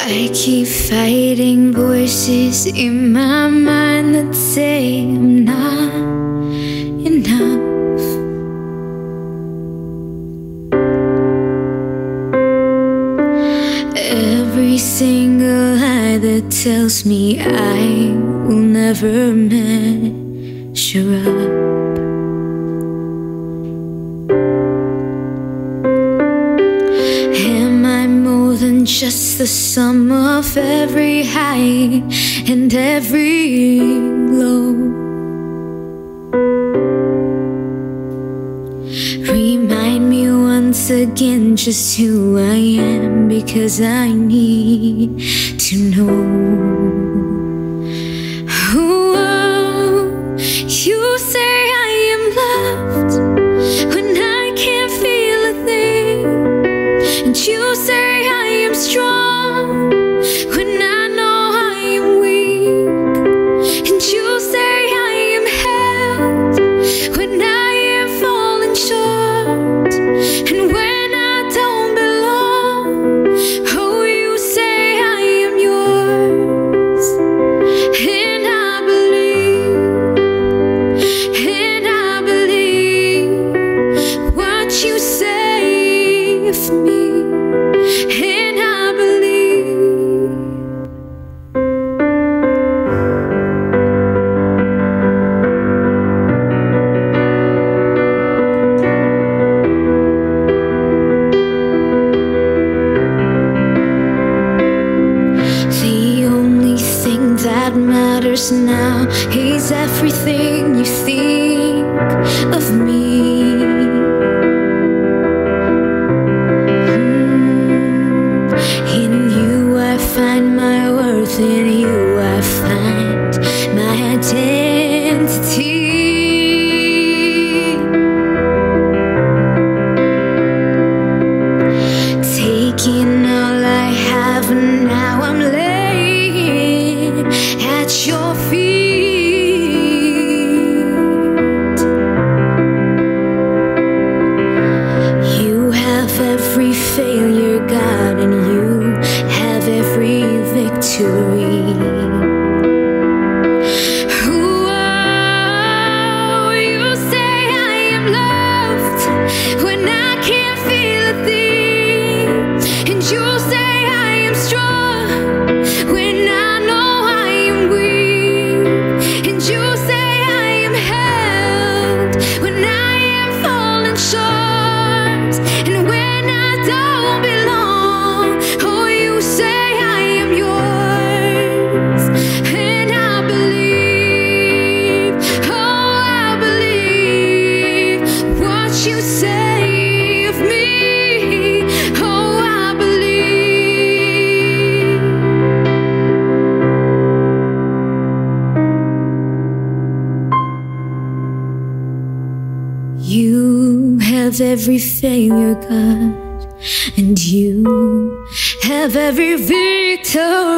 I keep fighting voices in my mind that say I'm not enough. Every single lie that tells me I will never measure up. Am I more than just the sum of every high and every low? Remind me once again just who I am, because I need to know. Oh, you say I am loved when I can't feel a thing, and you say I am strong when I know I am weak, and you say I am held when I am falling short, and when I don't belong. Oh, you say I am yours, and I believe what you say of me. That matters now is everything you think of me. In you I find my worth, in you I find my identity. Taking all I have and now I'm left at your feet. You have every failure, God, and you have every victory. You have every failure, God, and you have every victory.